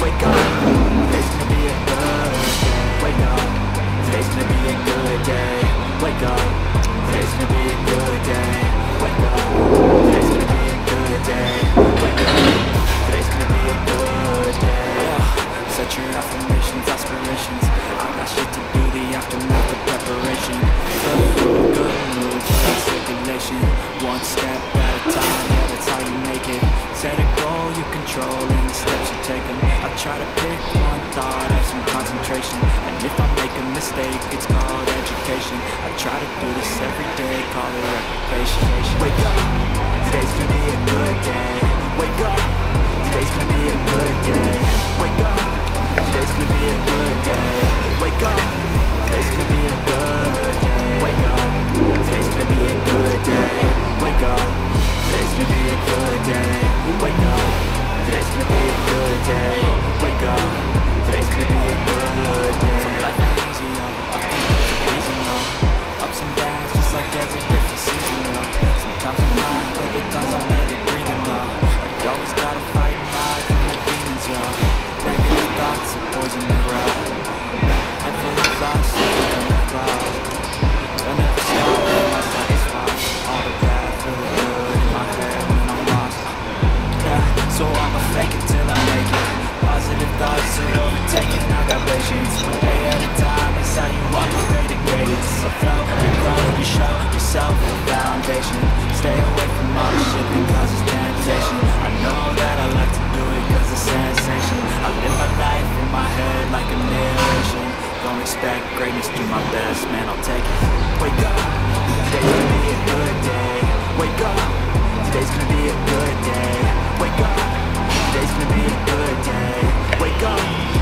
Wake up, today's gonna be a good day. Wake up, today's gonna be a good day. Wake up, today's gonna be a good day. Wake up, today's gonna be a good day. Wake up, today's gonna be a good day. Set your affirmations, aspirations. I got shit to do, the aftermath of preparation. Good mood, circulation. One step at a time, yeah, that's how you make it. Set a goal you control and the steps you take them. I try to pick one thought, have some concentration. And if I make a mistake, it's called education. I try to do this every day, call it recreation. Wake up, today's gonna be a good day. Wake up, today's gonna be a good day. Wake up, today's gonna be a good day. Wake up, today's gonna be a good day. Wake up, today's gonna be a good day. Wake up, today's gonna be a good day. Wake up, today's gonna be a good day. Wake up, today's gonna be a good day. Some life ain't easy, yo. I think it's easy, yo. Ups and downs, just like every different season, yo. Sometimes I'm lying, but the times I'm never breathing, yo. You always gotta fight life and the demons, yo. Regular thoughts of poison and rot. I feel lost, I'm in the clouds. I never stop unless I get lost. All the bad, feel good in my head when I'm lost. Yeah, so I'ma fake it till I make it. Positive thoughts are overtaken, I got patience. One day at a time, it's how you operate and grade it. So flow, you grow, you show yourself a foundation. Stay away from all the shit that causes temptation. I know that I like to do it cause it's sensation. I live my life in my head like a narration. Don't expect greatness, do my best, man, I'll take it. Wake up, today's gonna be a good day. Wake up, today's gonna be a good day. Wake up, today's gonna be a good day. Wake up.